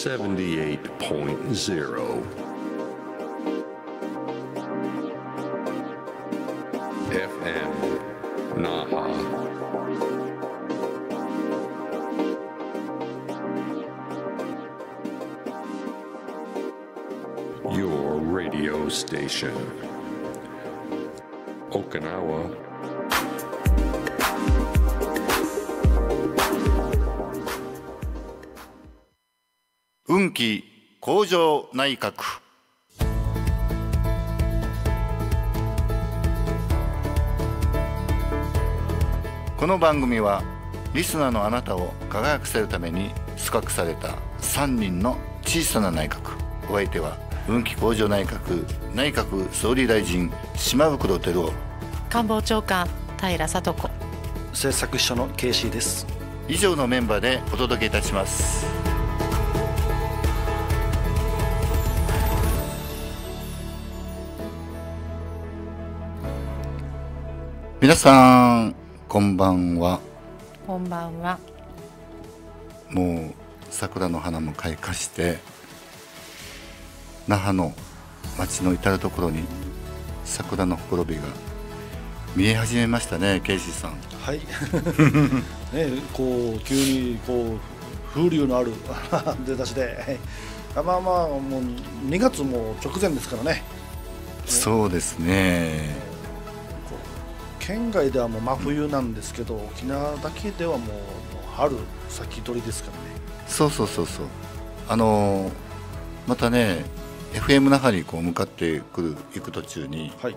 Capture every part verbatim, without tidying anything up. seventy-eight point zero. F M Naha. Your radio station. Okinawa.運気向上内閣。この番組はリスナーのあなたを輝かせるために組閣されたさんにんの小さな内閣。お相手は運気向上内閣内閣総理大臣島袋輝夫、官房長官平聡子、政策秘書の ケーシー です。以上のメンバーでお届けいたします。皆さんこんばんは。こんばんは。もう桜の花も開花して、那覇の町の至る所に桜のほころびが見え始めましたね、ケイシーさん。はいね、こう急にこう風流のある出だしでまあまあもうにがつも直前ですからね。そうですね。県外ではもう真冬なんですけど、うん、沖縄だけではもう春先取りですからね。そうそうそうそう。あのー、またね エフエム 那覇にこう向かってくる行く途中に、はい、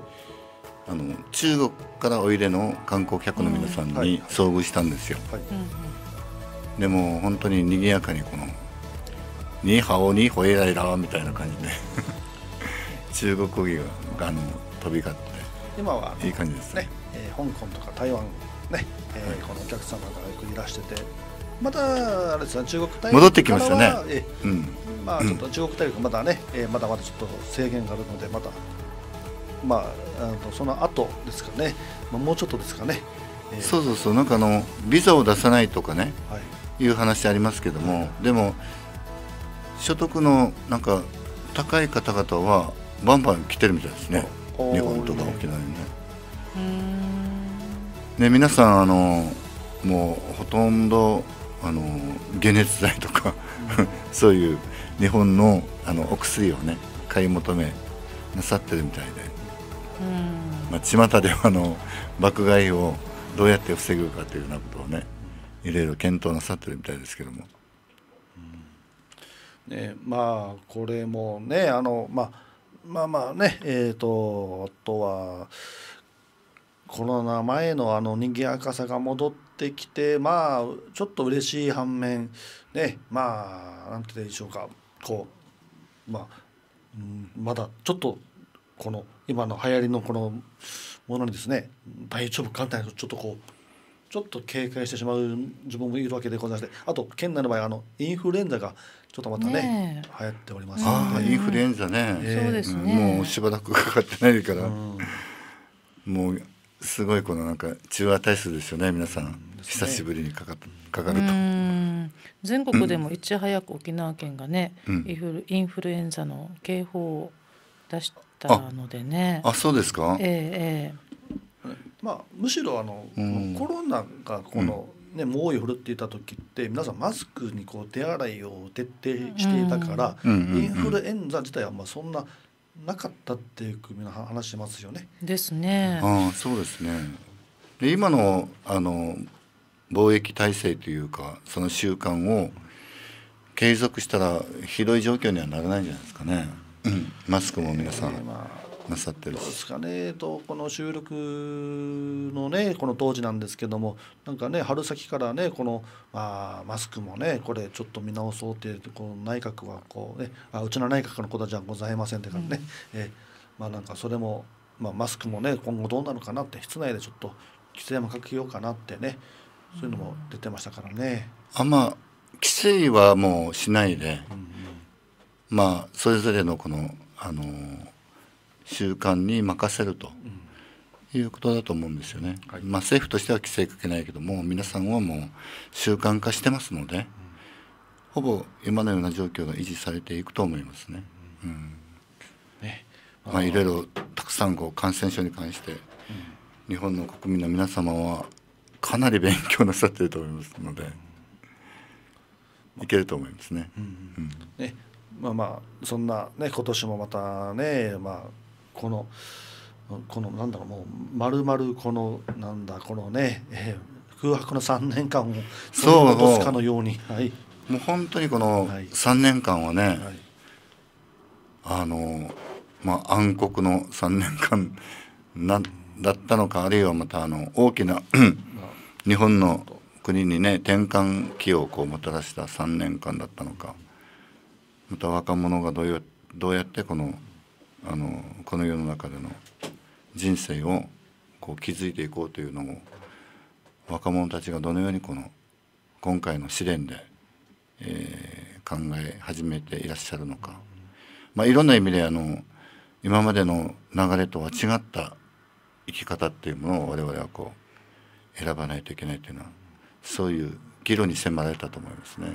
あの中国からおいでの観光客の皆さんに遭遇したんですよ。でも本当に賑やかにこのニーハオニーホエライラーみたいな感じで中国語があの飛び交って今はいい感じですね。えー、香港とか台湾ね、えーはい、このお客様がよくいらしてて、またあれですね、中国大陸からは戻ってきましたね。えーうん、まあちょっと中国大陸まだね、えー、まだまだちょっと制限があるので、またまああのその後ですかね、まあ、もうちょっとですかね。えー、そうそうそう、なんかあのビザを出さないとかね、はい、いう話ありますけども、はい、でも所得のなんか高い方々はバンバン来てるみたいですね。日本とか沖縄にね。ね、皆さんあのもうほとんどあの解熱剤とかそういう日本のあのお薬をね買い求めなさってるみたいで、うん、まあ巷ではあの爆買いをどうやって防ぐかというようなことをねいろいろ検討なさってるみたいですけども、うん、ね、まあこれもねあの、まあ、まあまあねえーとあとはコロナ前のあの賑やかさが戻ってきて、まあちょっと嬉しい反面ね、まあなんて言うんでしょうか、こうまあ、うん、まだちょっとこの今の流行りのこのものにですね大丈夫かみたいなちょっとこうちょっと警戒してしまう自分もいるわけでございまして、あと県内の場合あのインフルエンザがちょっとまたね流行っておりますので。あ、インフルエンザね、えー、もうしばらくかかってないから、うん、もうすごいこのなんか中和体数ですよね。皆さん、ね、久しぶりにかか、かかると、うん全国でもいち早く沖縄県がね、うん、インフル、インフルエンザの警報を出したのでね。あ, あそうですか。えー、えー、まあむしろあの、うん、コロナがこのね猛威を振るっていた時って皆さんマスクにこう手洗いを徹底していたから、インフルエンザ自体はまあそんななかったっていう組の話しますよね。ですね。ああ、そうですね。で今のあの貿易体制というかその習慣を継続したらひどい状況にはならないんじゃないですかね。うん、マスクも皆さんなさってるし。えーまあ、どうですかね。とこの収録のねこの当時なんですけども、なんかね春先からねこの、まあ、マスクもねこれちょっと見直そうっていうこの内閣はこうね、あうちの内閣のことじゃございませんってからね、うん、えー、まあなんかそれも、まあ、マスクもね今後どうなるかなって室内でちょっと規制もかけようかなってね、そういうのも出てましたからね。うん、あんま規制はもうしないで、うん、まあそれぞれのこのあのー習慣に任せるということだと思うんですよね。はい、まあ政府としては規制かけないけども、皆さんはもう習慣化してますので、ほぼ今のような状況が維持されていくと思いますね。うんね、まあ、いろいろたくさんこう感染症に関して、うん、日本の国民の皆様はかなり勉強なさっていると思いますので、うん、いけると思いますね。まあまあそんなね、今年もまたね、まあこのこのなんだろう、もうまるまるこのなんだこのね、えー、空白のさんねんかんをそう戻すかのように、はい、もう本当にこのさんねんかんはね、はいはい、あのまあ、暗黒のさんねんかんなだったのか、あるいはまたあの大きな日本の国にね転換期をこうもたらしたさんねんかんだったのか、また若者がどういうどうやってこのあのこの世の中での人生をこう築いていこうというのを、若者たちがどのようにこの今回の試練で、えー、考え始めていらっしゃるのか。まあ、いろんな意味であの今までの流れとは違った生き方っていうものを我々はこう選ばないといけないというのは、そういう議論に迫られたと思いますね。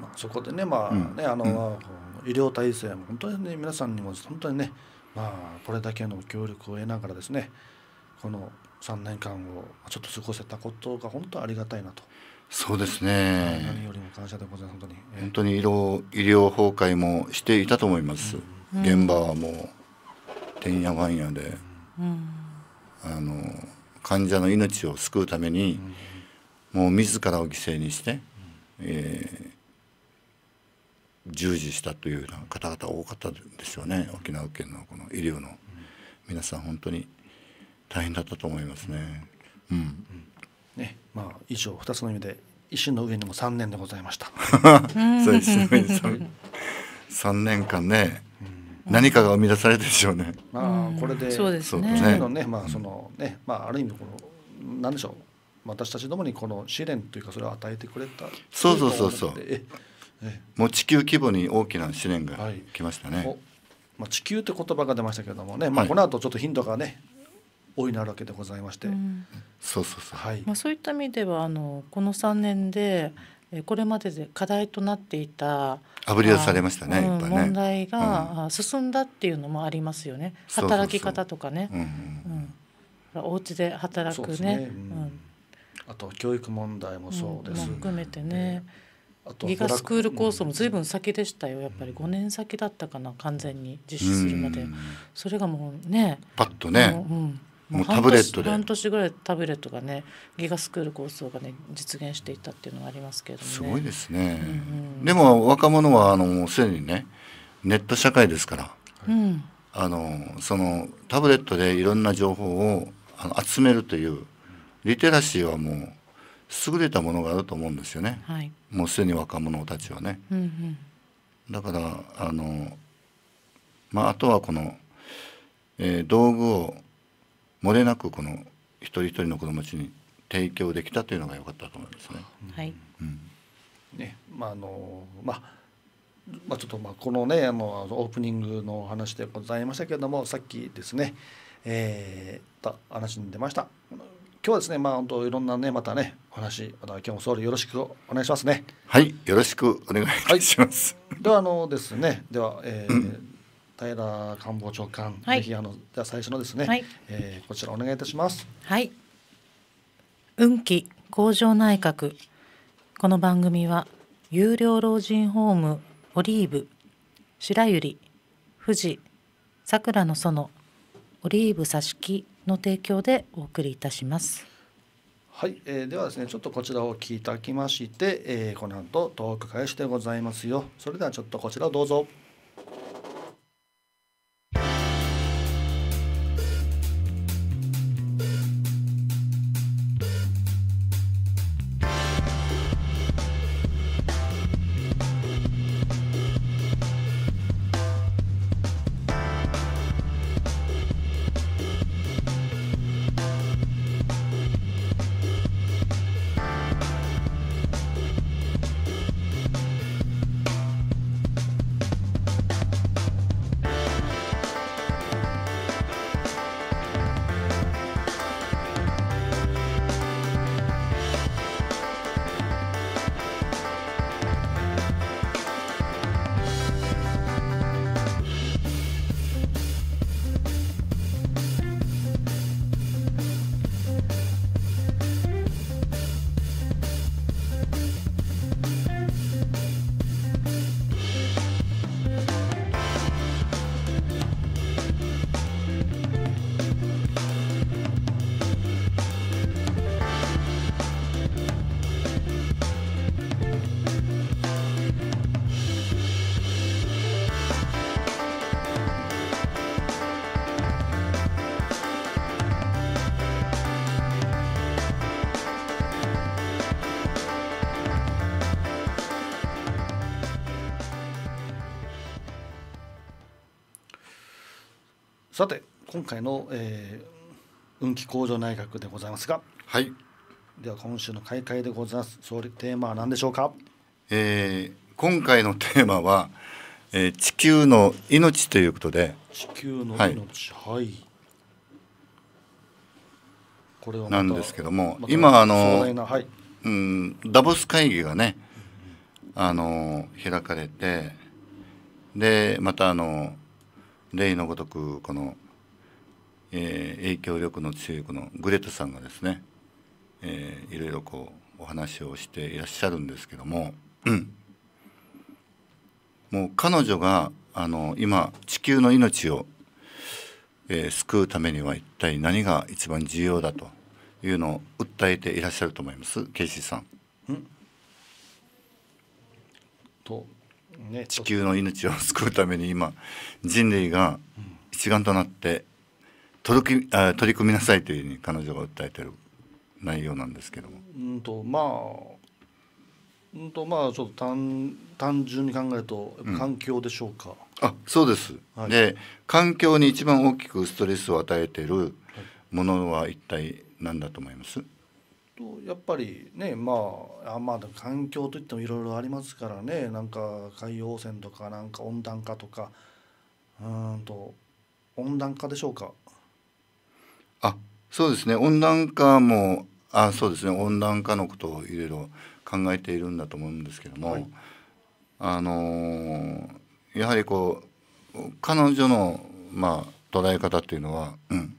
まあ、そこでね、まあね、あの医療体制も本当にね、皆さんにも本当にね、まあこれだけの協力を得ながらですね、このさんねんかんをちょっと過ごせたことが本当ありがたいなと。そうですね。何よりも感謝でございます。本当に、えー、本当に医療医療崩壊もしていたと思います。うん、現場はもうてんやわんやで、うん、あの患者の命を救うために、うん、もう自らを犠牲にして、うん、えー、従事したというような方々多かったですよね。沖縄県のこの医療の皆さん本当に大変だったと思いますね。うん。うん、ね、まあ以上ふたつの意味で「維新の上にもさんねん」でございました。そうですね、さんねんかんね、うん、何かが生み出されたでしょうね。まあこれでそうですね、のね、まあそのね、まあある意味この何でしょう、私たちどもにこの試練というか、それを与えてくれた。そうそうそうそう。もう地球規模に大きな試練が来ましたね。はい、まあ地球って言葉が出ましたけれどもね、まあこの後ちょっと頻度がね、多いなるわけでございまして、うん、そうそうそう、はい、まあそういった意味ではあのこのさんねんでこれまでで課題となっていた炙り出されましたね、うん、問題が進んだっていうのもありますよね、うん、働き方とかね、お家で働くね、あと教育問題もそうです、うん、含めてね、うん、あとギガスクール構想も随分先でしたよ、やっぱりごねんさきだったかな、完全に実施するまで、うん、それがもうねパッとね、うん、もうタブレットで半年ぐらいタブレットがね、ギガスクール構想がね実現していったっていうのがありますけれども、ね、すごいですね。うん、うん、でも若者はあのもうすでにねネット社会ですから、うん、あのそのタブレットでいろんな情報をあの集めるというリテラシーはもう優れたものがあると思うんですよね。はい、もうすでに若者たちはね。うん、うん、だからあのまああとはこの、えー、道具を漏れなくこの一人一人の子どもたちに提供できたというのが良かったと思いますね。はい。うん、ね、まああのまあまあちょっとまあこのねあのオープニングの話でございましたけれども、さっきですね、えー、た話に出ました。今日はですね、まあ本当いろんなねまたねお話、また今日も総理よろしくお願いしますね。はい、よろしくお願いいたします。はい、ではあのですね、では。えー、うん、平官房長官、はい、ぜひあのじゃあ最初のですね、はい、えー、こちらお願いいたします。はい、運気向上内閣。この番組は有料老人ホームオリーブ、白百合、富士、桜の園、オリーブ挿し木の提供でお送りいたします。はい、えー、ではですね、ちょっとこちらをお聞きいただきまして、えー、この後トーク開始でございますよ。それではちょっとこちらをどうぞ。さて今回の、えー、運気向上内閣でございますが、はい、では今週の開会でございます。総理テーマは何でしょうか。えー、今回のテーマは、えー、地球の命ということで、地球の命、はい、はい、これはなんですけども、今あの、はい、うん、ダボス会議がね、あの開かれて、でまたあの例のごとくこの、えー、影響力の強いこのグレタさんがですね、えー、いろいろこうお話をしていらっしゃるんですけども、うん、もう彼女があの今地球の命を、えー、救うためには一体何が一番重要だというのを訴えていらっしゃると思います。ケイシーさん。んとね、地球の命を救うために今人類が一丸となって取り組みなさいというふうに彼女が訴えている内容なんですけども、うんとまあうんとまあちょっと 単, 単純に考えると環境でしょうか。うん、あ、そうです。はい、で環境に一番大きくストレスを与えているものは一体何だと思います？やっぱりね、まあ、あまあ環境といってもいろいろありますからね、なんか海洋汚染とかなんか温暖化とか、うんと温暖化でしょうか。あ、そうですね、温暖化も、あ、そうですね、温暖化のことをいろいろ考えているんだと思うんですけども、はい、あのー、やはりこう彼女の、まあ、捉え方っていうのは、うん。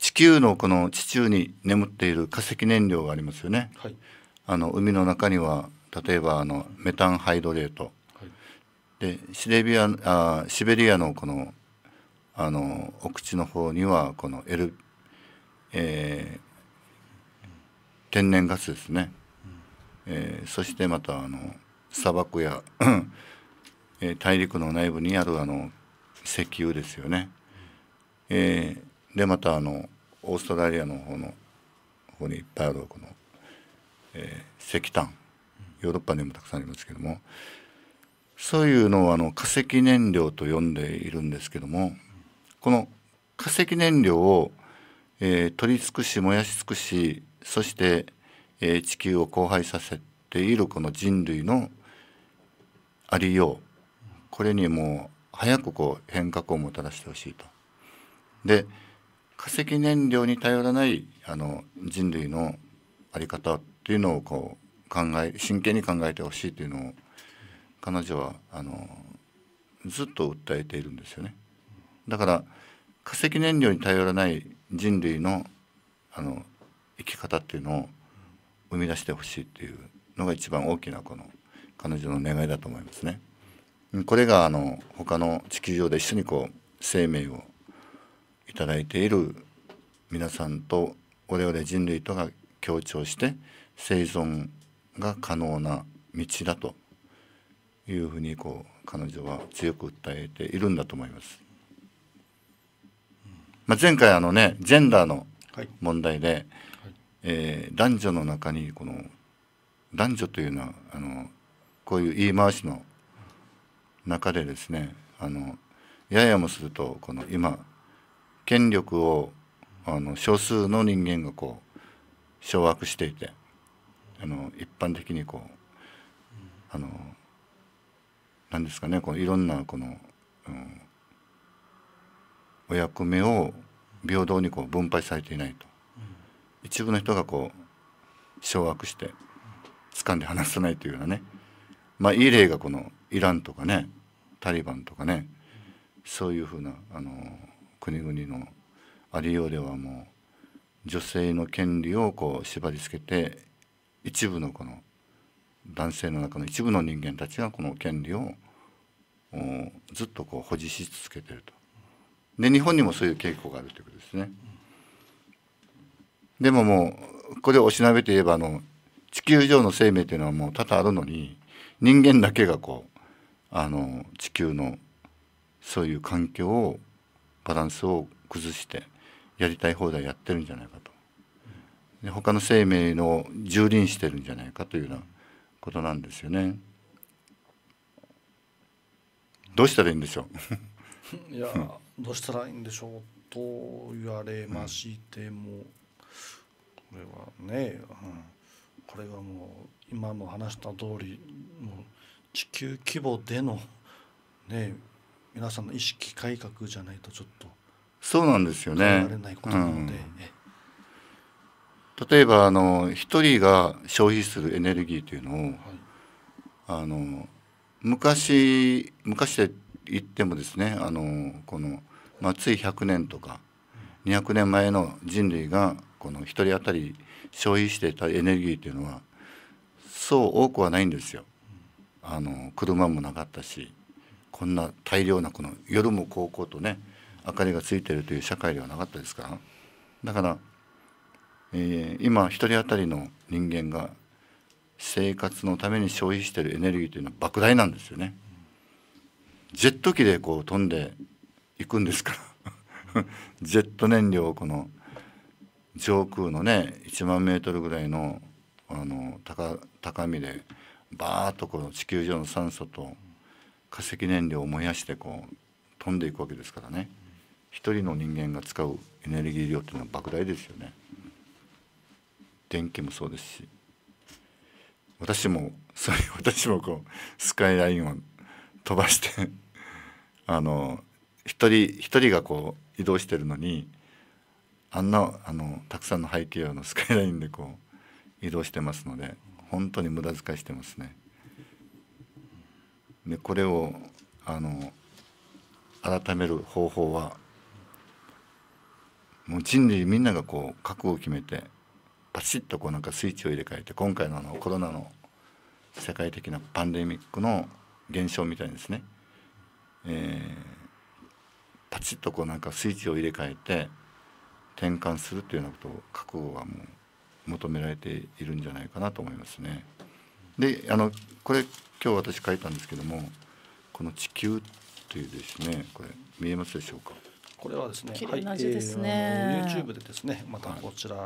地球のこの地中に眠っている化石燃料がありますよね。はい、あの海の中には例えばあのメタンハイドレート、はい、でシベリア、あ、シベリアのこのあの奥地の方にはこの L、えー、天然ガスですね。うん、えー、そしてまたあの砂漠や、えー、大陸の内部にあるあの石油ですよね。うん、えー、でまたあのオーストラリアの方の方にいっぱいあるこの、えー、石炭、ヨーロッパにもたくさんありますけども、そういうのをあの化石燃料と呼んでいるんですけども、この化石燃料を、えー、取り尽くし燃やし尽くし、そして、えー、地球を荒廃させているこの人類のありよう、これにもう早くこう変革をもたらしてほしいと。で化石燃料に頼らないあの人類の在り方っていうのをこう考え、真剣に考えてほしいというのを彼女はあのずっと訴えているんですよね。だから化石燃料に頼らない人類のあの生き方っていうのを生み出してほしいっていうのが一番大きなこの彼女の願いだと思いますね。これがあの他の地球上で一緒にこう生命をいただいている皆さんと我々人類とが協調して生存が可能な道だというふうにこう彼女は強く訴えているんだと思います。まあ、前回あのねジェンダーの問題で、はいはい、えー、男女の中にこの男女というのはあのこういう言い回しの中でですね、あのややもするとこの今権力をあの少数の人間がこう掌握していて、あの一般的にこうあのなんですかね、このいろんなこの、うん、お役目を平等にこう分配されていないと、うん、一部の人がこう掌握して掴んで離さないというようなね、まあいい例がこのイランとかねタリバンとかね、そういうふうなあの国々のありようではもう女性の権利をこう縛りつけて、一部のこの男性の中の一部の人間たちがこの権利をずっとこう保持し続けていると。で日本にもそういう傾向があるということですね。でももうこれをおしなべて言えばあの地球上の生命というのはもう多々あるのに、人間だけがこうあの地球のそういう環境をバランスを崩してやりたい放題やってるんじゃないかと、で他の生命の蹂躙してるんじゃないかというようなことなんですよね。どうしたらいいんでしょういやどうしたらいいんでしょうと言われましても、これはね、うん、これはもう今も話した通りもう地球規模でのね皆さんの意識改革じゃないとちょっとそうなんですよね。例えばあの一人が消費するエネルギーというのを、はい、あの昔昔で言ってもですね、あのこのまあ、ついひゃくねんとかにひゃくねんまえの人類がこのひとり当たり消費していたエネルギーというのはそう多くはないんですよ。あの車もなかったし、こんな大量なこの夜もこうこうとね明かりがついてるという社会ではなかったですから、だから、えー、今ひとり当たりの人間が生活のために消費しているエネルギーというのは莫大なんですよね。ジェット機でこう飛んで行くんですからジェット燃料をこの上空のねいちまんメートルぐらいの、あの 高, 高みでバーッとこの地球上の酸素と化石燃料を燃やしてこう飛んでいくわけですからね、一人の人間が使うエネルギー量っていうのは莫大ですよね。電気もそうですし、私もそれ私もこうスカイラインを飛ばしてあの一人一人がこう移動してるのにあんなあのたくさんの背景用のスカイラインでこう移動してますので、本当に無駄遣いしてますね。でこれをあの改める方法はもう人類みんながこう覚悟を決めてパチッとこうなんかスイッチを入れ替えて、今回のあのコロナの世界的なパンデミックの現象みたいにですね、えーパチッとこうなんかスイッチを入れ替えて転換するというようなことを覚悟がもう求められているんじゃないかなと思いますね。であのこれ今日私書いたんですけども、この地球というですね、これ見えますでしょうか。これはですね、綺麗な字ですね、はい、えー、YouTube でですねまたこちら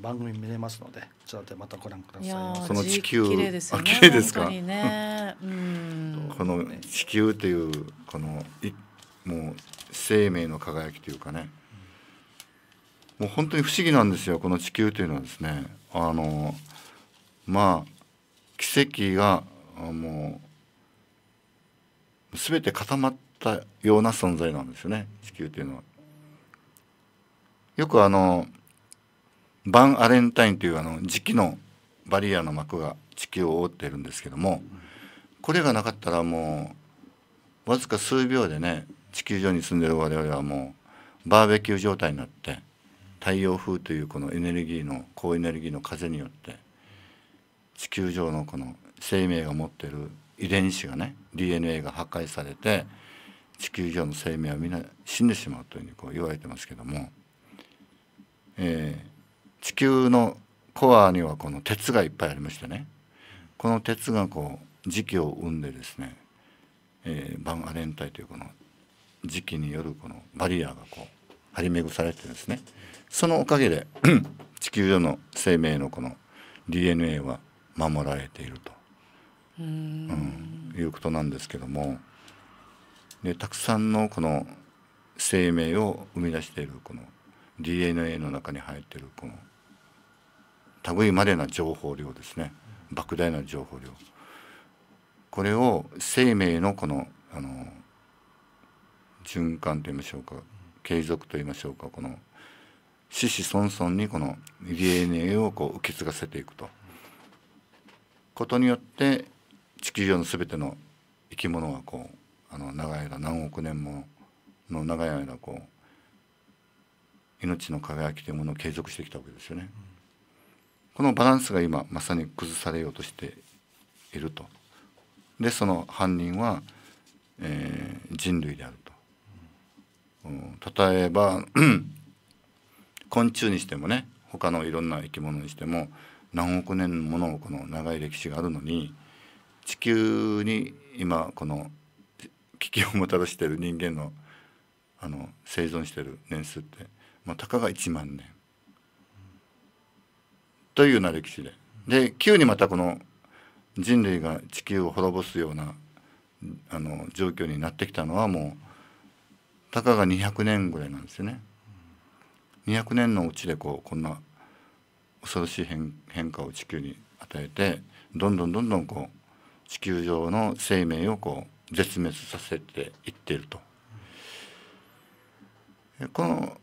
番組見れますので、こちらでまたご覧ください。その地球綺麗ですよね。綺麗ですか。本当にね、うんこの地球というこのいもう生命の輝きというかね、もう本当に不思議なんですよ。この地球というのはですね、あのまあ奇跡がもう全て固まったような存在なんですよね、地球というのは。よくあのバン・アレンタインというあの磁気のバリアの膜が地球を覆っているんですけども、これがなかったらもうわずか数秒でね地球上に住んでる我々はもうバーベキュー状態になって、太陽風というこのエネルギーの高エネルギーの風によって地球上のこの生命が持ってる遺伝子がね ディーエヌエー が破壊されて地球上の生命はみんな死んでしまうというふうにこう言われてますけども、えー、地球のコアにはこの鉄がいっぱいありましてね、この鉄がこう磁気を生んでですね、えー、バンアレンタイというこの時期によるこのバリアがこう張り巡されてですね、そのおかげで地球上の生命のこの ディーエヌエー は守られているとうん、うん、いうことなんですけども、でたくさんのこの生命を生み出しているこの ディーエヌエー の中に入っているこの類まれな情報量ですね、莫大な情報量、これを生命のこのあの循環と言いましょうか、継続と言いましょうか、この子々孫々にこの ディーエヌエー をこう受け継がせていくとことによって地球上の全ての生き物はこうあの長い間何億年もの長い間こう命の輝きというものを継続してきたわけですよね。このバランスが今まさに崩されようとしていると。でその犯人は、えー、人類であると。例えば昆虫にしてもね他のいろんな生き物にしても何億年ものこの長い歴史があるのに、地球に今この危機をもたらしている人間のあの生存している年数って、まあ、たかがいちまんねんというような歴史で、で急にまたこの人類が地球を滅ぼすようなあの状況になってきたのはもうたかがにひゃくねんぐらいなんですよね。にひゃくねんのうちでこうこんな恐ろしい 変, 変化を地球に与えて、どんどんどんどんこう地球上の生命をこう絶滅させていっていると。この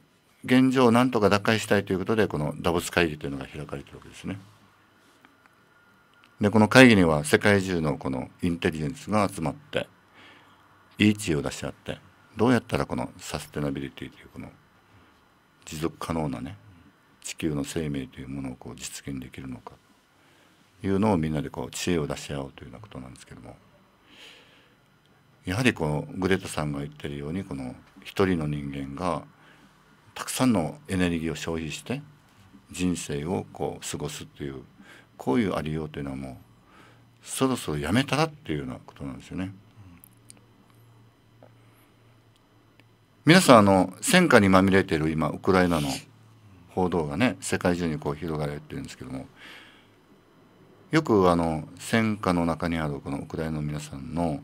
現状をなんとか打開したいということで、このダボス会議というのが開かれているわけですね。でこの会議には世界中のこのインテリジェンスが集まっていい知恵を出し合って、どうやったらこのサステナビリティというこの持続可能なね地球の生命というものをこう実現できるのかというのをみんなでこう知恵を出し合おうというようなことなんですけども、やはりこうグレタさんが言ってるように、この一人の人間がたくさんのエネルギーを消費して人生をこう過ごすという、こういうありようというのはもうそろそろやめたらっていうようなことなんですよね。皆さんあの戦火にまみれている今ウクライナの報道がね世界中にこう広がれてるんですけども、よくあの戦火の中にあるこのウクライナの皆さんの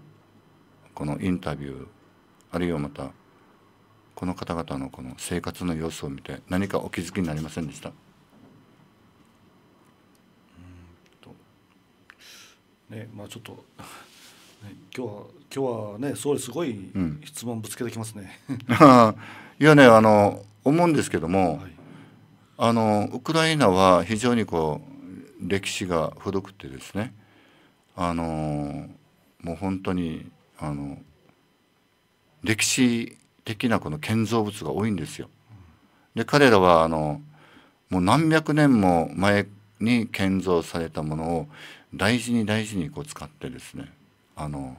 このインタビュー、あるいはまたこの方々のこの生活の様子を見て何かお気づきになりませんでした？うんとね、まあちょっと、ね、今日は今日はね総理すごい質問ぶつけてきますね。うん、いやねあの思うんですけども、はい、あのウクライナは非常にこう歴史が古くてですね、あのもう本当にあの歴史的なこの建造物が多いんですよ。で彼らはあのもう何百年も前に建造されたものを大事に大事にこう使ってですね、あの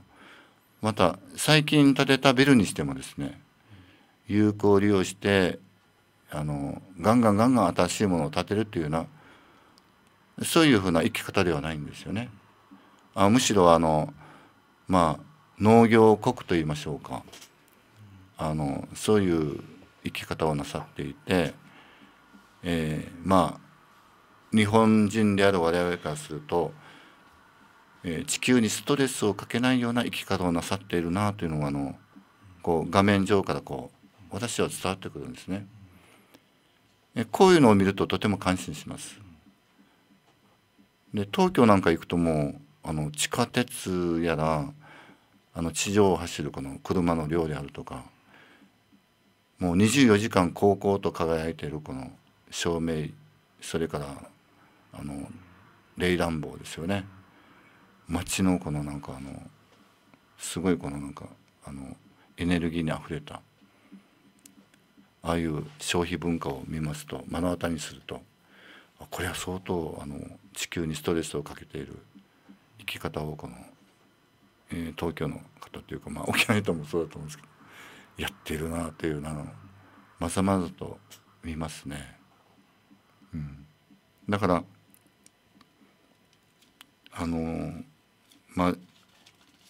また最近建てたビルにしてもですね有効利用してあのガンガンガンガン新しいものを建てるというような、そういうふうな生き方ではないんですよね。あむしろあのまあ農業国と言いましょうか、あのそういう生き方をなさっていて、えー、まあ日本人である我々からすると、えー、地球にストレスをかけないような生き方をなさっているなというのがあのこう画面上からこう私は伝わってくるんですね。えこういうのを見るととても感心します。で東京なんか行くともうあの地下鉄やらあの地上を走るこの車の量であるとか、もうにじゅうよじかんこうこうと輝いているこの照明、それからあの冷暖房ですよね。街のこのなんかあのすごいこのなんかあのエネルギーにあふれたああいう消費文化を見ますと、目の当たりにすると、これは相当あの地球にストレスをかけている生き方をこの東京の方というか、まあ、沖縄人もそうだと思うんですけどやってるなというのをまざまざと見ますね。うん、だからあのまあ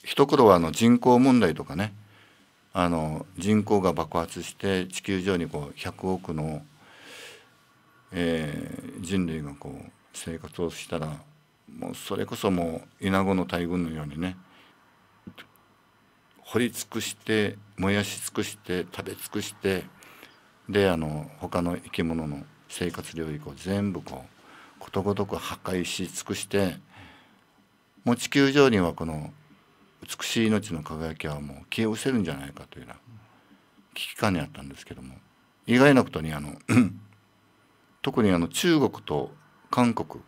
一頃はあの人口問題とかね、あの人口が爆発して地球上にこうひゃくおくの、えー、人類がこう生活をしたらもうそれこそもうイナゴの大群のようにね掘り尽くして燃やし尽くして食べ尽くして、であの他の生き物の生活領域を全部こうことごとく破壊し尽くして、もう地球上にはこの美しい命の輝きはもう消え失せるんじゃないかというような危機感にあったんですけども、意外なことにあの特にあの中国と韓国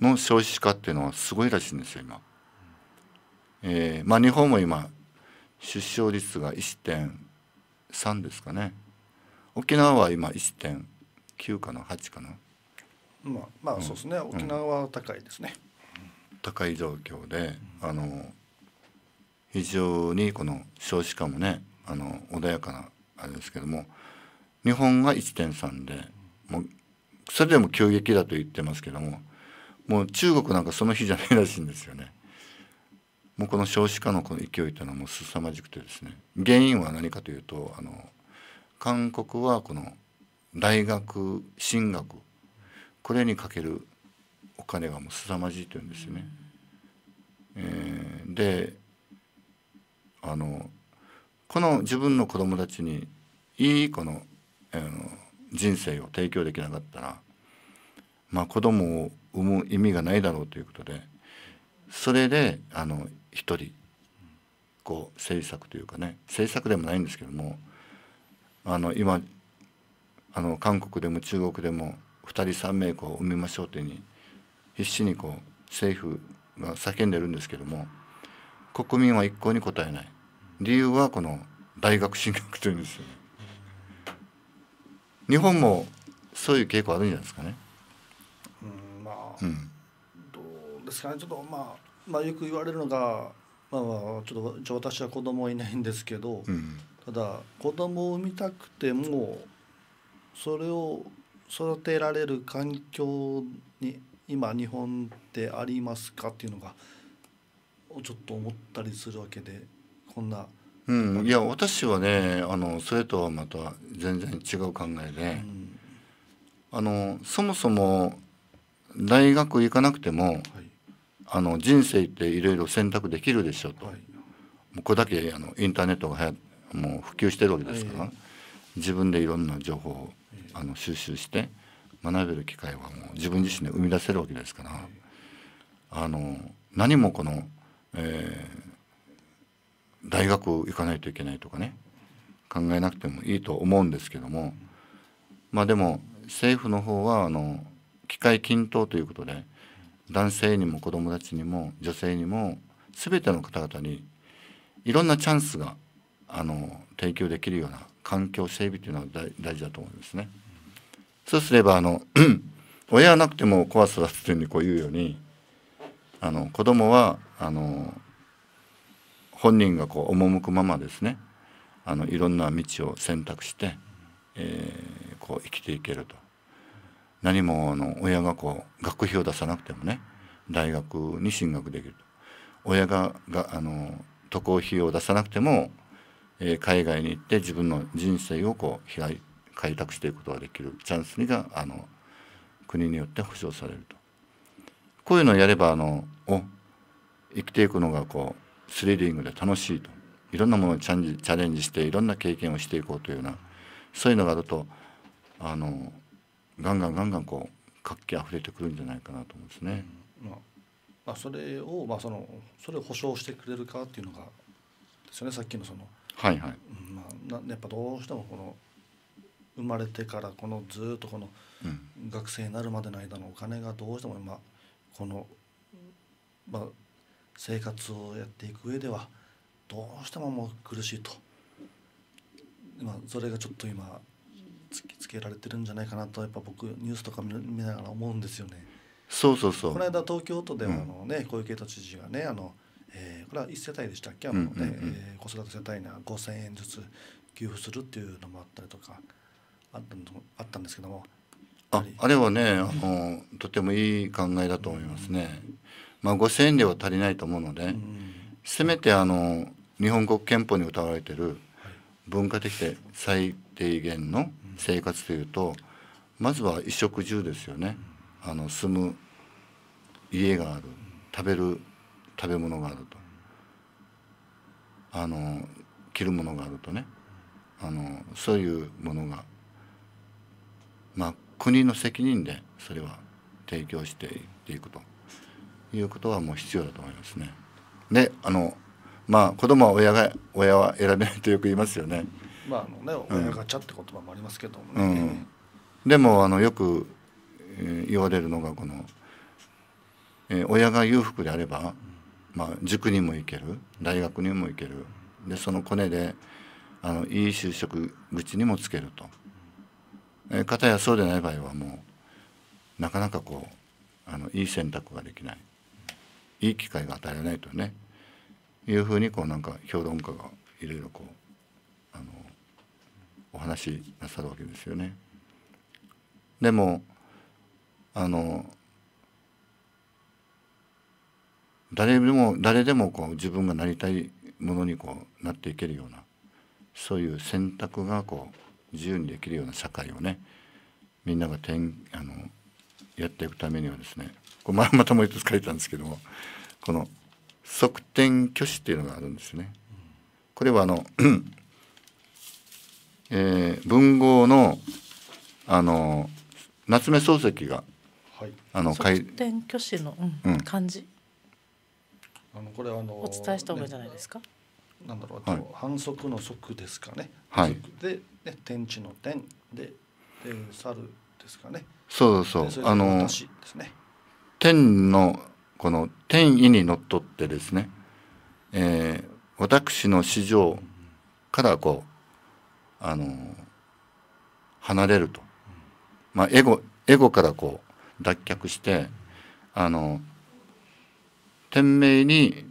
の少子化っていうのはすごいらしいんですよ今。えーまあ、日本も今出生率が いってんさん ですかね。沖縄は今 いってんきゅう かなはちかな。まあ、まあそうですね、うん、沖縄は高いですね。高い状況であの非常にこの少子化もねあの穏やかなあれですけども、日本が いってんさん でもうそれでも急激だと言ってますけども、もう中国なんかその日じゃないらしいんですよね。もうこの少子化のこの勢いというのはもう凄まじくてですね、原因は何かというとあの韓国はこの大学進学これにかけるお金がもう凄まじいというんですよね。えー、であのこの自分の子供たちにいいこの、えー、人生を提供できなかったら、まあ、子供を産む意味がないだろうということで、それであの一人こう政策というかね、政策でもないんですけども、あの今あの韓国でも中国でもふたりさんめいこう産みましょうというふうに必死にこう政府が叫んでるんですけども、国民は一向に答えない。理由はこの大学進学というんですよね。日本もそういう傾向あるんじゃないですかね。うん、まあ、うん、どうですかね。ちょっとまあまあよく言われるのが、まあ、まあちょっと私は子供いないんですけど、うん、ただ子供を産みたくてもそれを育てられる環境に今日本ってありますかっていうのがちょっと思ったりするわけで、こんな、うん、いや私はね、あのそれとはまた全然違う考えで、うん、あのそもそも大学行かなくても、はい、あの人生っていろいろ選択できるでしょうと、はい、これだけあのインターネットがはやもう普及してるわけですから、はい、自分でいろんな情報をあの収集して学べる機会はもう自分自身で生み出せるわけですから、はい、あの何もこのえー、大学行かないといけないとかね、考えなくてもいいと思うんですけども、まあでも政府の方はあの機会均等ということで、男性にも子どもたちにも女性にも全ての方々にいろんなチャンスがあの提供できるような環境整備というのは 大, 大事だと思うんですね。そうすればあの親はなくても子は育つというふうにこう言うように、あの子どもはあの本人がこう赴くままですね、あのいろんな道を選択して、えー、こう生きていけると。何もあの親がこう学費を出さなくてもね、大学に進学できると。親ががあの渡航費を出さなくても、えー、海外に行って自分の人生をこう開拓していくことができるチャンスがあの国によって保障されると。こういうのをやればあのお生きていくのがこうスリリングで楽しいと、いろんなものにチャレンジしていろんな経験をしていこうというような、そういうのがあるとあのガンガンガンガンこう活気あふれてくるんじゃないかなと思うんですね。うん、まあ、それを、まあ、そのそれを保証してくれるかっていうのがですよね、さっきのその、はいはい、まあ、なやっぱどうしてもこの生まれてからこのずっとこの学生になるまでの間のお金がどうしても今この、まあ、生活をやっていく上ではどうしてももう苦しいと、まあ、それがちょっと今突きつけられてるんじゃないかなと、やっぱ僕ニュースとか見ながら思うんですよね。そうそうそう。この間東京都ではあの、ね、うん、小池都知事がね、あの、えー、これはいっせたいでしたっけ、あの、ね、うんうんうん、えー、子育て世帯にはごせんえんずつ給付するっていうのもあったりとかあったのあったんですけども。あ, あれはね、あのとてもいい考えだと思いますね。まあ、ごせんえんでは足りないと思うので、うん、せめてあの日本国憲法に謳われている文化的で最低限の生活というと、まずは衣食住ですよね。あの住む家がある、食べる食べ物があると、あの着るものがあるとね、あのそういうものがまあ国の責任でそれは提供していっていくということはもう必要だと思いますね。で、あのまあ子供は親が親は選べないとよく言いますよね。まああのね、親ガチャって言葉もありますけどもね。うんうん、でもあのよく言われるのがこの、えー、親が裕福であれば、まあ、塾にも行ける、大学にも行ける、でそのコネであのいい就職口にもつけると。かたやそうでない場合はもうなかなかこうあのいい選択ができない、いい機会が与えられないとね、いうふうにこうなんか評論家がいろいろこうあのお話しなさるわけですよね。でもあの誰でも誰でもこう自分がなりたいものにこうなっていけるような、そういう選択がこう自由にできるような社会をね、みんながてんあのやっていくためにはですね、これまたもう一つ書いたんですけども、この側転拒否っていうのがあるんですね。これはあのえー、文豪のあの夏目漱石が、はい、あの卒典虚子の、うんうん、漢字あのこれあのお伝えした方がいいんじゃないですか。ね、なんだろう、はい、反則の則ですかね。はい。で、ね、天地の天で、で猿ですかね。そうそうそう。あの天のこの天意にのっとってですね、えー、私の市場からこうあの離れると、まあエゴエゴからこう脱却してあの天命に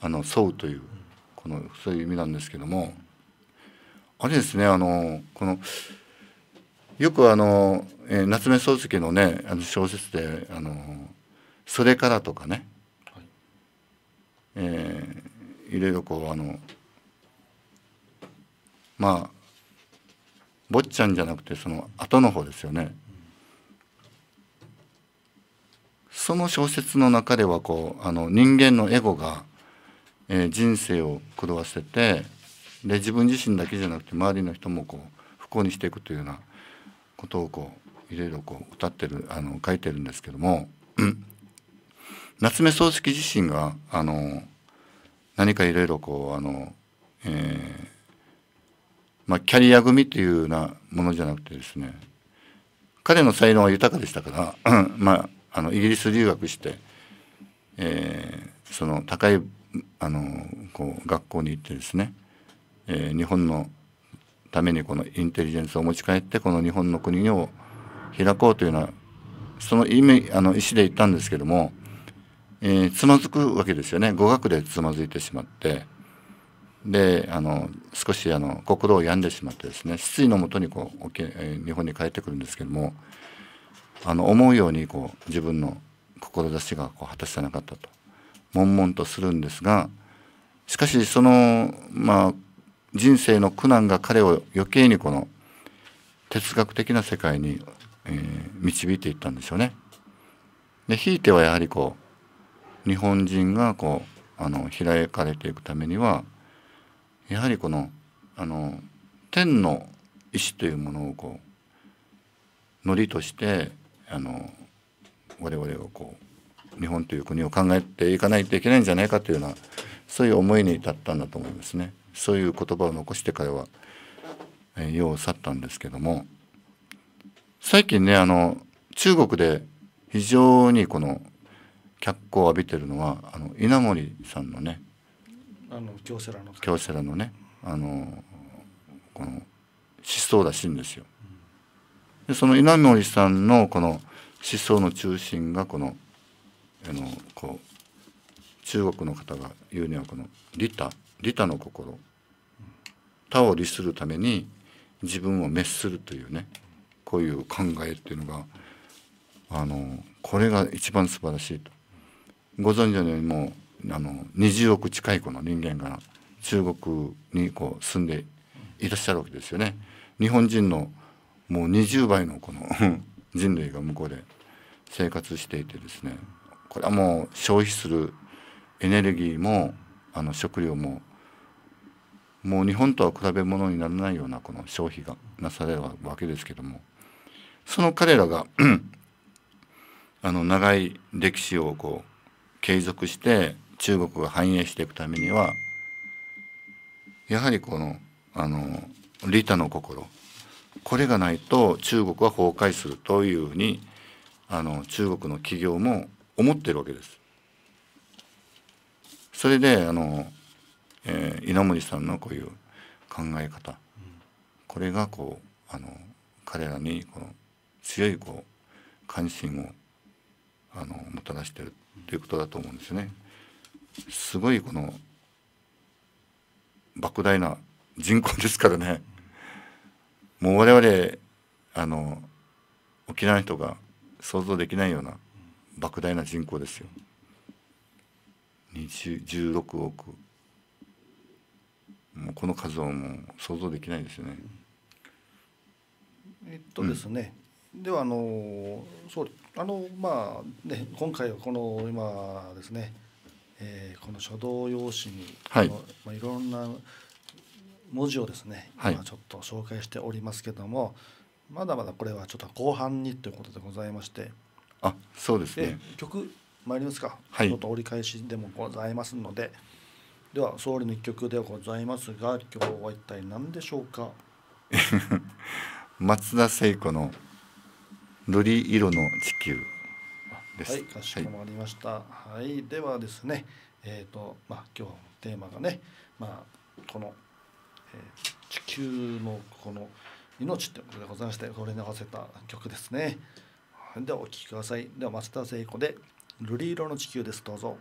あの沿うというこのそういう意味なんですけども、あれですね、あのこのよくあの、えー、夏目漱石のねあの小説であの「それから」とかね、はい、えー、いろいろこうあのまあ坊ちゃんじゃなくてその後の方ですよね。うん、その小説の中ではこうあの人間のエゴが、えー、人生を狂わせてで自分自身だけじゃなくて周りの人もこう不幸にしていくというようなことをこういろいろこう歌ってるあの書いてるんですけども、うん、夏目漱石自身があの何かいろいろこうあの、えーまあ、キャリア組というようなものじゃなくてですね、彼の才能は豊かでしたからまああのイギリス留学して、えー、その高いあのこう学校に行ってですね、えー、日本のためにこのインテリジェンスを持ち帰ってこの日本の国を開こうというようなその意味あの意思で言ったんですけども、えー、つまずくわけですよね。語学でつまずいてしまってであの少しあの心を病んでしまってですね、失意のもとにこう日本に帰ってくるんですけども、あの思うようにこう自分の志がこう果たせなかったと悶々とするんですが、しかしそのまあ人生の苦難が彼を余計にこの哲学的な世界に、えー、導いていったんですよね。でひいてはやはりこう日本人がこうあの開かれていくためにはやはりこのあの天の意志というものをこうのりとしてあの我々はこう日本という国を考えていかないといけないんじゃないかというようなそういう思いに至ったんだと思いますね。そういう言葉を残して彼は世を去ったんですけども、最近ねあの中国で非常にこの脚光を浴びてるのはあの稲盛さんのねあの京セラの京セラのねあのこの思想らしいんですよ。でその稲盛さんのこの思想の中心がこのあのこう中国の方が言うにはこの利他利他の心、他を利するために自分を滅するというね、こういう考えっていうのがあのこれが一番素晴らしいと。ご存知のようにもうあのにじゅうおく近いこの人間が中国にこう住んでいらっしゃるわけですよね。日本人のもうにじゅうばいのこの人類が向こうで生活していてですね、これはもう消費するエネルギーもあの食料ももう日本とは比べ物にならないようなこの消費がなされるわけですけども、その彼らがあの長い歴史をこう継続して中国が繁栄していくためにはやはりこのあの利他の心、これがないと中国は崩壊するというふうにあの中国の企業も思ってるわけです。それであの、えー、稲盛さんのこういう考え方、うん、これがこうあの彼らにこの強いこう関心をあのもたらしているということだと思うんですね。すごいこの莫大な人口ですからね、もう我々あの沖縄の人が想像できないような莫大な人口ですよ。じゅうろくおく、もうこの数はもう想像できないですよね。えっとですね、うん、ではあの総理あのまあね今回はこの今ですね、えー、この書道用紙に、はい、まあいろんな文字をですね今ちょっと紹介しておりますけども、まだまだこれはちょっと後半にということでございまして、あ、そうですね、曲参りますか、はい、ちょっと折り返しでもございますので、では総理の一曲ではございますが、今日は一体何でしょうか。松田聖子の瑠璃色の地球です。はい、かしこまりました。はい、はい、ではですね、えっ、ー、とまあ今日のテーマがね、まあこの、えー、地球のこの命ということでございまして、これに合わせた曲ですね。ではお聴きください。では松田聖子で瑠璃色の地球です。どうぞ。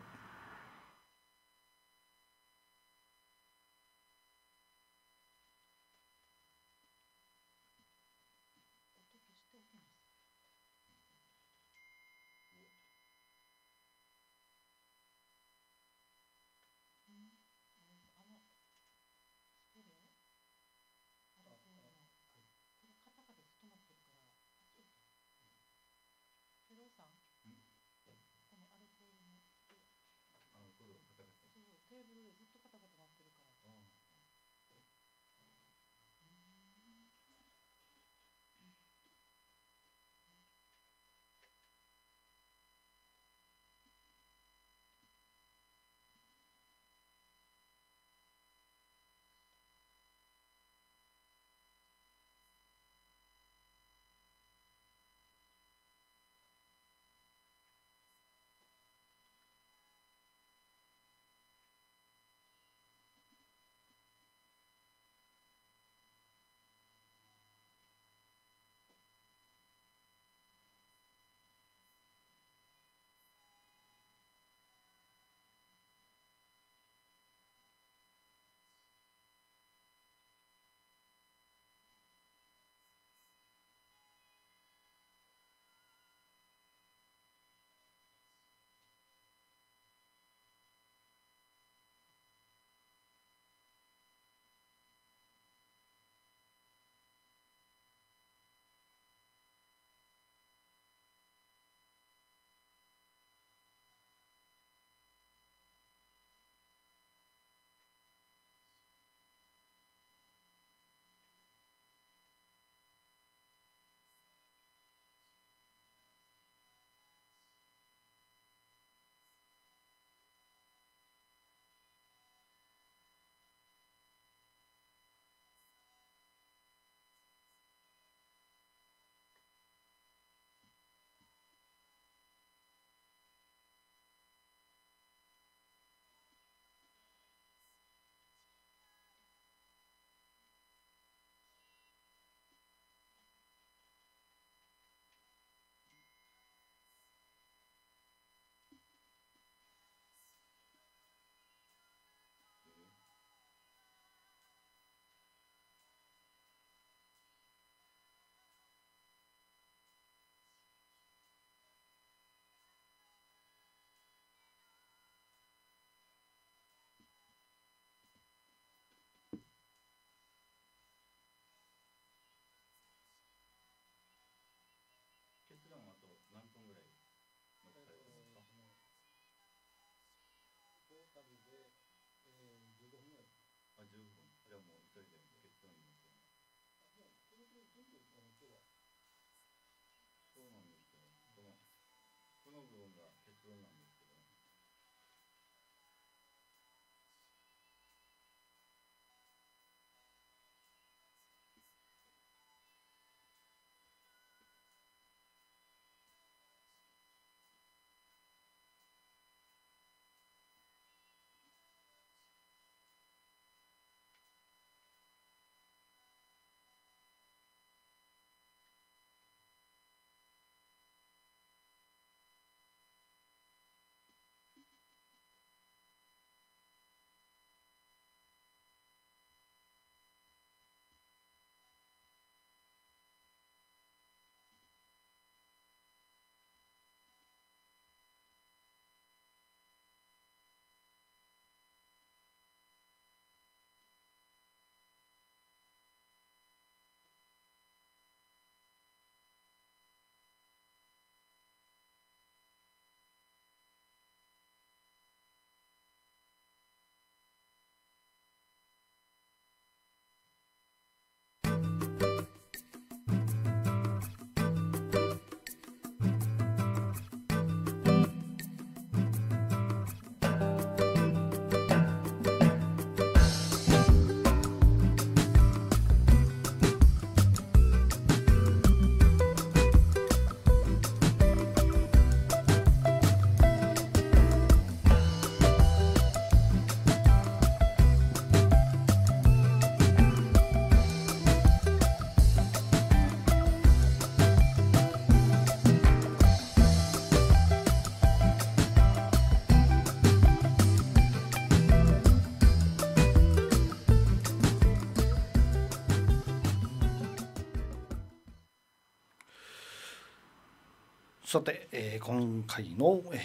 さて、えー、今回の、え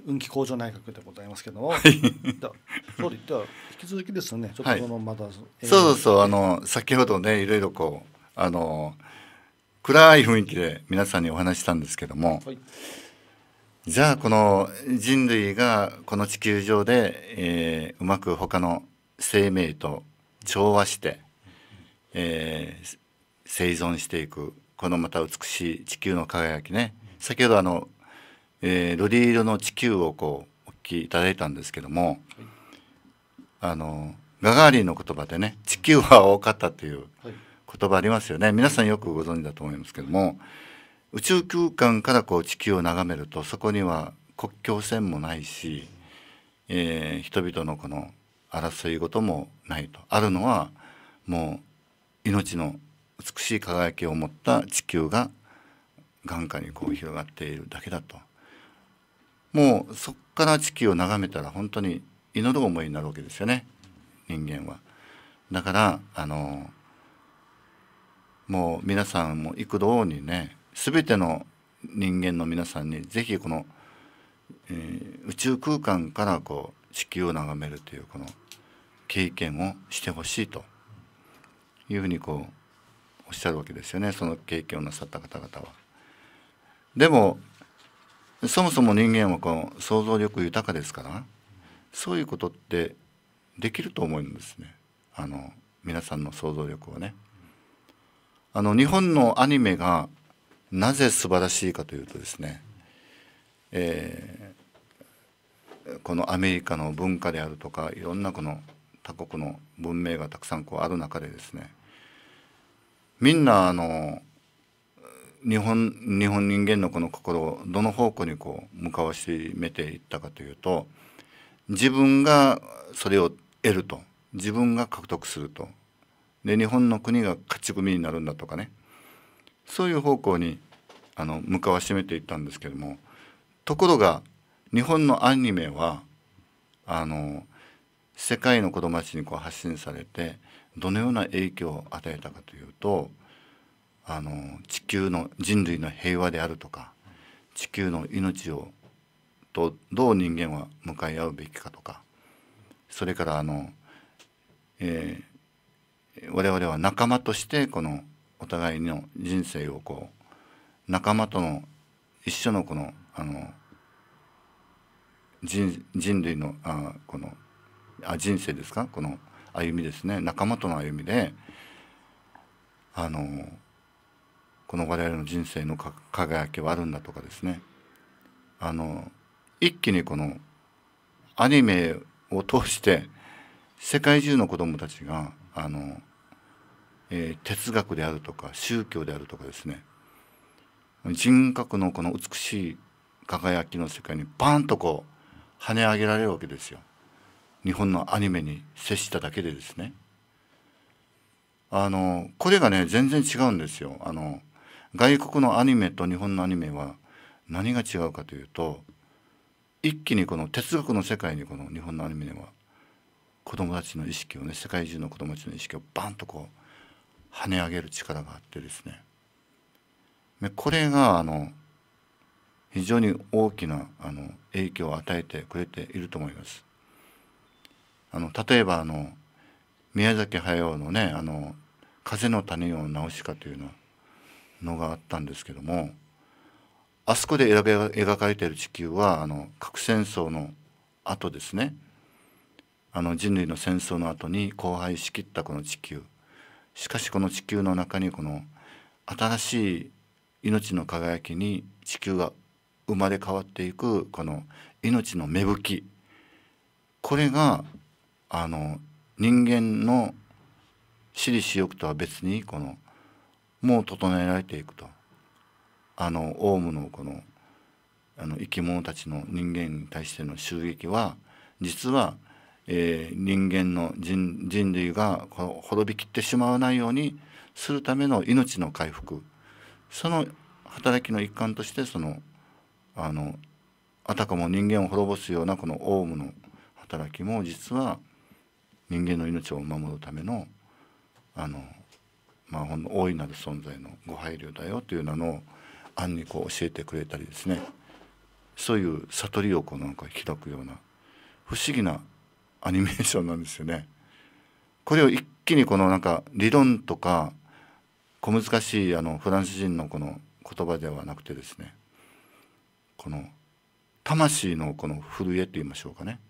ー、運気向上内閣でございますけども、はい、総理では引き続きですね、ちょっとこのまた、はい、えー、そうそうそう、あの先ほどね、いろいろこうあの暗い雰囲気で皆さんにお話したんですけども、はい、じゃあこの人類がこの地球上で、えー、うまく他の生命と調和して、えー、生存していく、このまた美しい地球の輝きね、先ほどあの、えー、瑠璃色の地球をこうお聞きいただいたんですけども、あのガガーリンの言葉でね、地球は青かったという言葉ありますよね。皆さんよくご存知だと思いますけども、宇宙空間からこう地球を眺めると、そこには国境線もないし、えー、人々のこの争い事もないと、あるのはもう命の美しい輝きを持った地球が眼下にこう広がっているだけだと。もうそこから地球を眺めたら本当に祈る思いになるわけですよね、人間は。だからあのもう皆さんも幾度にね、全ての人間の皆さんにぜひこの、えー、宇宙空間からこう地球を眺めるというこの経験をしてほしいというふうにこうおっしゃるわけですよね、その経験をなさった方々は。でもそもそも人間はこう想像力豊かですから、そういうことってできると思うんですね、あの皆さんの想像力をね。あの日本のアニメがなぜ素晴らしいかというとですね、えー、このアメリカの文化であるとか、いろんなこの他国の文明がたくさんこうある中でですね、みんなあの日本日本人間のこの心をどの方向にこう向かわしめていったかというと、自分がそれを得ると、自分が獲得すると、で日本の国が勝ち組になるんだとかね、そういう方向にあの向かわしめていったんですけども、ところが日本のアニメはあの世界の子どもたちにこう発信されて、どのような影響を与えたかというと、あの地球の人類の平和であるとか、地球の命をとどう人間は向かい合うべきかとか、それからあの、えー、我々は仲間としてこのお互いの人生をこう仲間との一緒のこのあの 人, 人類のあこのあ人生ですか、この歩みですね、仲間との歩みであのこの我々の人生のか輝きはあるんだとかですね、あの一気にこのアニメを通して世界中の子どもたちがあの、えー、哲学であるとか宗教であるとかですね、人格のこの美しい輝きの世界にバーンとこう跳ね上げられるわけですよ、日本のアニメに接しただけでですね。あのこれがね全然違うんですよ。あの外国のアニメと日本のアニメは何が違うかというと、一気にこの哲学の世界にこの日本のアニメは子どもたちの意識をね、世界中の子どもたちの意識をバンとこう跳ね上げる力があってですね、これがあの非常に大きなあの影響を与えてくれていると思います。あの例えばあの宮崎駿のね、あの「風の谷のナウシカ」というのがあったんですけども、あそこで描かれている地球はあの核戦争の後ですね、あの人類の戦争の後に荒廃しきったこの地球、しかしこの地球の中にこの新しい命の輝きに地球が生まれ変わっていくこの命の芽吹き、これがあの人間の私利私欲とは別にこのもう整えられていくと、あのオウムのこのあの生き物たちの人間に対しての襲撃は実は、えー、人間の 人, 人類が滅びきってしまわないようにするための命の回復、その働きの一環としてその あ, のあたかも人間を滅ぼすようなこのオウムの働きも実は人間の命を守るためのあの、まあ、ほんの大いなる存在のご配慮だよというようなのを暗にこう教えてくれたりですね、そういう悟りをこうなんか開くような不思議なアニメーションなんですよね。これを一気にこのなんか理論とか小難しいあのフランス人のこの言葉ではなくてですね、この魂のこの震えといいましょうかね、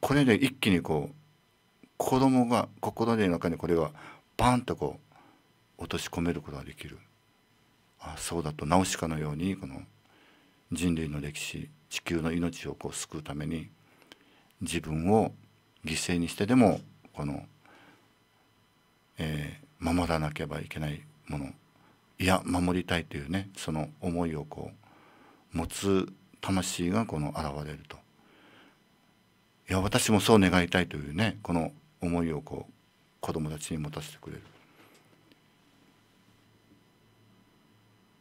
これで一気にこう子供が心の中にこれはバンとこう落とし込めることができる。あ、そうだとナウシカのようにこの人類の歴史、地球の命をこう救うために自分を犠牲にしてでもこの、えー、守らなければいけないもの、いや守りたいというね、その思いをこう持つ魂がこの現れると、いや私もそう願いたいというね、この思いをこう子どもたちに持たせてくれる。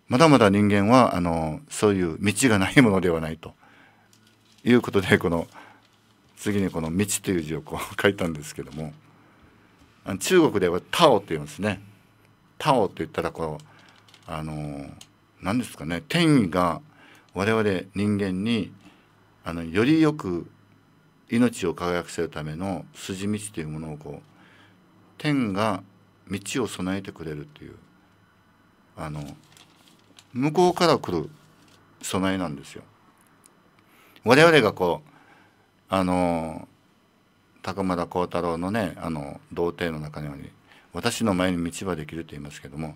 まだまだ人間はあのそういう道がないものではないということで、この次にこの「道」という字をこう書いたんですけども、中国では「タオ」と言いますね。タオと言ったらこうあの何ですかね、天意が我々人間にあのよりよく命を輝かせるための筋道というものをこう天が道を備えてくれるという、あの向こうから来る備えなんですよ。我々がこうあの高村光太郎のねあの童貞の中には、ね、私の前に道はできると言いますけども、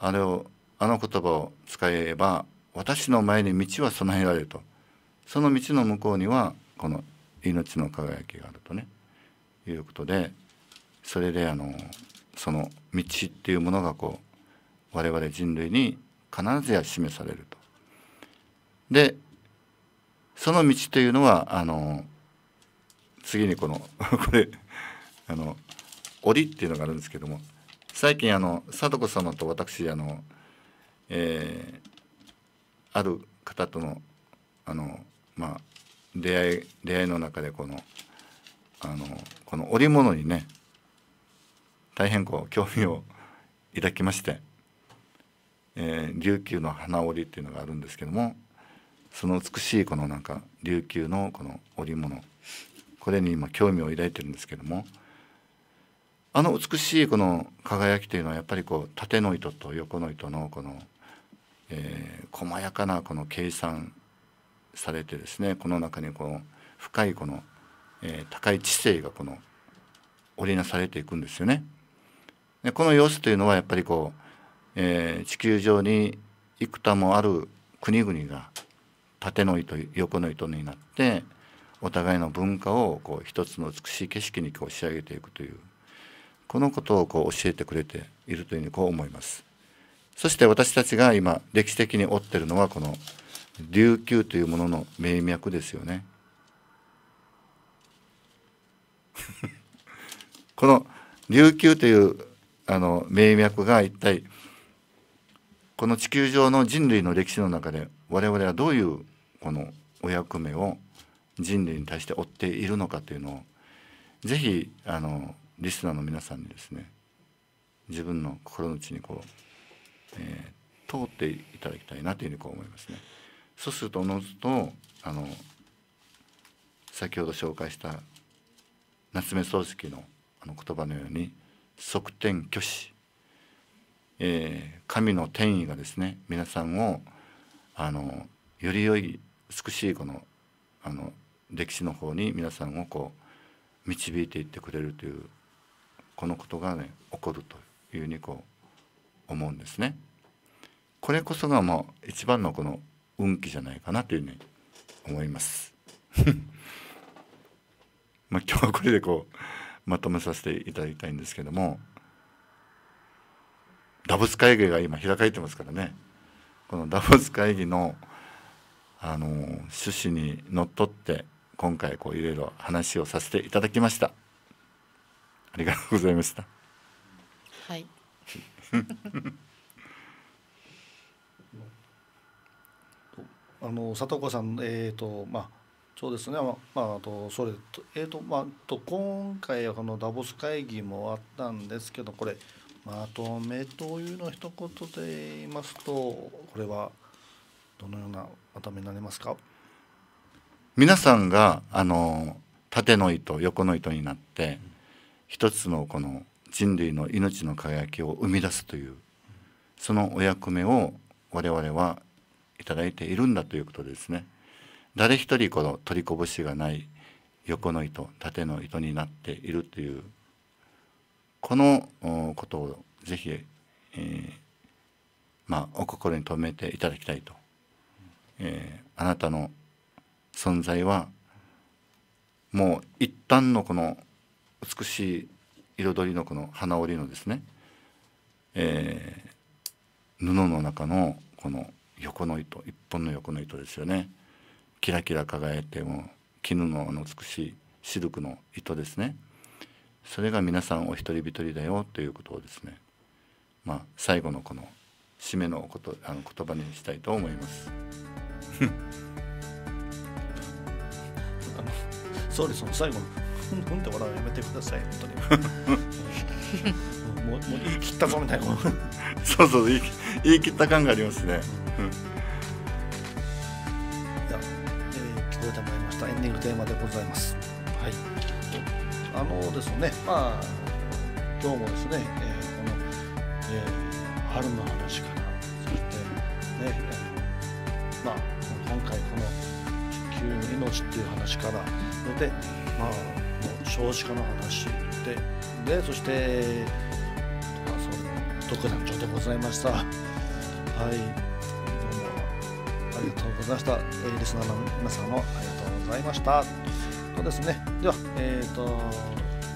あれをあの言葉を使えば私の前に道は備えられると、その道の向こうにはこの命の輝きがあるとねいうことで、それであのその道っていうものがこう我々人類に必ずや示されると。でその道というのはあの次にこのこれあの折っていうのがあるんですけども、最近あの貞子様と私あの、えー、ある方とのあのまあ出会い出会いの中でこのあのこの織物にね大変こう興味を抱きまして、えー、琉球の花織っていうのがあるんですけども、その美しいこのなんか琉球のこの織物、これに今興味を抱いてるんですけども、あの美しいこの輝きというのはやっぱりこう縦の糸と横の糸のこの、えー、細やかなこの計算されてですね、この中にこの深いこの、えー、高い知性がこの織りなされていくんですよね。でこの様子というのはやっぱりこう、えー、地球上に幾多もある国々が縦の糸横の糸になってお互いの文化をこう一つの美しい景色にこう仕上げていくという。このことをこう教えてくれているというふうにこう思います。そして私たちが今歴史的に追っているのはこの琉球というものの名脈ですよね。この琉球というあの名脈が一体この地球上の人類の歴史の中で我々はどういうこのお役目を人類に対して追っているのかというのをぜひあのリスナーの皆さんにですね、自分の心の内にこう、えー、通っていただきたいなというふうにこう思いますね。そうするとおのずとあの先ほど紹介した夏目漱石のあの言葉のように「側転虚子」えー、神の天意がですね皆さんをあのより良い美しいこのあの歴史の方に皆さんをこう導いていってくれるという。このことがね起こるというふうにこう思うんですね。これこそがもう一番のこの運気じゃないかなというふうに思います。まあ今日はこれでこうまとめさせていただきたいんですけども、ダボス会議が今開かれてますからね。このダボス会議のあの趣旨にのっとって今回こういろいろ話をさせていただきました。ありがとうございました。はい。あの貞子さん、えっ、ー、とまあそうですね、まああとそれえっ、ー、とまあと今回はこのダボス会議もあったんですけど、これまとめというのを一言で言いますと、これはどのようなまとめになりますか？皆さんがあの縦の糸横の糸になって、うん、一つのこの人類の命の輝きを生み出すというそのお役目を我々はいただいているんだということですね。誰一人この取りこぼしがない横の糸縦の糸になっているというこのことをぜひ、えーまあ、お心に留めていただきたいと、えー、あなたの存在はもう一旦のこの美しい彩りのこの花織のですね、えー、布の中のこの横の糸一本の横の糸ですよね。キラキラ輝いても絹のあの美しいシルクの糸ですね。それが皆さんお一人一人だよということをですね、まあ、最後のこの締めのことあの言葉にしたいと思います。あのそうです、最後の「ふん」って笑うのやめてください本当にもう言い切ったぞみたいなそうそう言い、言い切った感がありますね。いや、えー、聞こえてまいりましたエンディングテーマでございます。はいあのですね、まあ今日もですね、えー、この、えー、春の話からそしてね、えー、まあ今回この地球の命っていう話からそれでまあ少子化の話ででそしてまあその独壇場でございました。はいどうもありがとうございました。えー、リスナーの皆さんもありがとうございました。そうですね、では、えーと、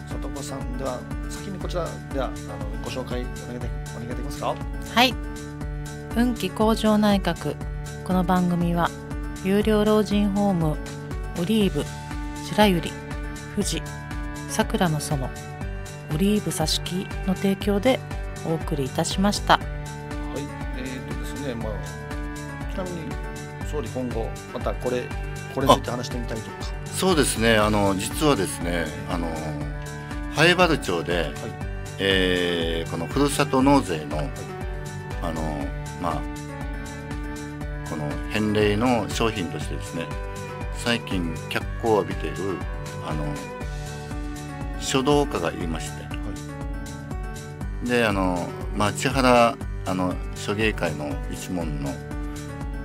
さとこさんでは先にこちらではあのご紹介お願いできますか？はい、運気向上内閣。この番組は有料老人ホームオリーブ白百合富士さくらの園オリーブ挿し木の提供でお送りいたしました。はい、えーとですね、まあちなみに総理今後またこれこれについて話してみたりとか。そうですね、あの実はですね、あの南風原町で、はい、えー、このふるさと納税の、はい、あのまあこの返礼の商品としてですね、最近脚光を浴びているあの書道家がいまして、はい、であの千原あの書芸会の一門の、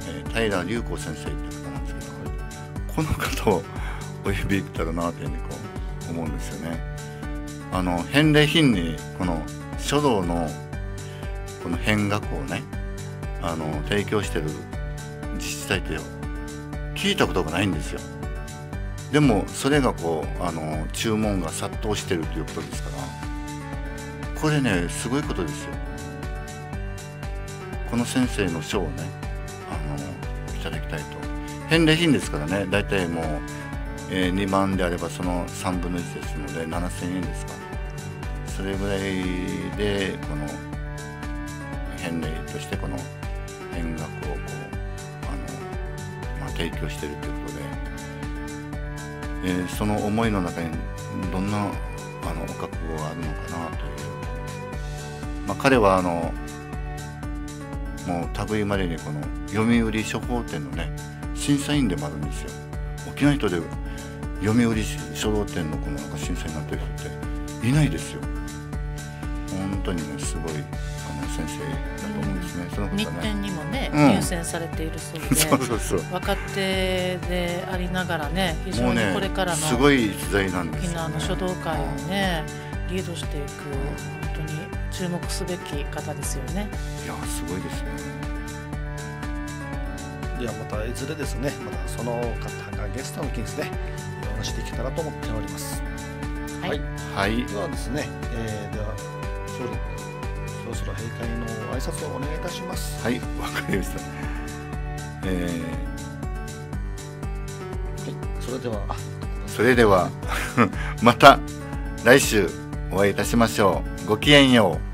えー、平隆光先生という方なんですけど、はい、この方をお呼びできたらなというふうにこう思うんですよね。あの返礼品にこの書道のこの返額をね、あの提供してる自治体って聞いたことがないんですよ。でもそれがこうあの注文が殺到してるということですから、これねすごいことですよ。この先生の書をねあのいただきたいと。返礼品ですからね、だいたいもうえー、にまんであればそのさんぶんのいちですので ななせんえんですか、それぐらいでこの返礼としてこの返額をこうあの、まあ、提供しているということで、えー、その思いの中にどんなあのお覚悟があるのかなという、まあ、彼はあのもう類いまれにこの読売書法展のね審査員でもあるんですよ。沖縄人で読売書道展のこのなんか審査になってる人っていないですよ。本当にねすごいあの先生だと思うんですね。うん、そのことね、日展にもね、うん、入選されているそうで、そうそうそう、若手でありながらね非常にこれからの、ね、すごい時代なんですよね。沖縄の書道界をね、うん、リードしていく、うん、本当に注目すべき方ですよね。いやすごいですね。ではまたいずれですね、またその方がゲストの時にですね、お話できたらと思っております。はい。はい。ではですね、えー、では総理、そろそろ閉会の挨拶をお願いいたします。はい、わかりました。えー、はい、それでは、それではまた来週お会いいたしましょう。ごきげんよう。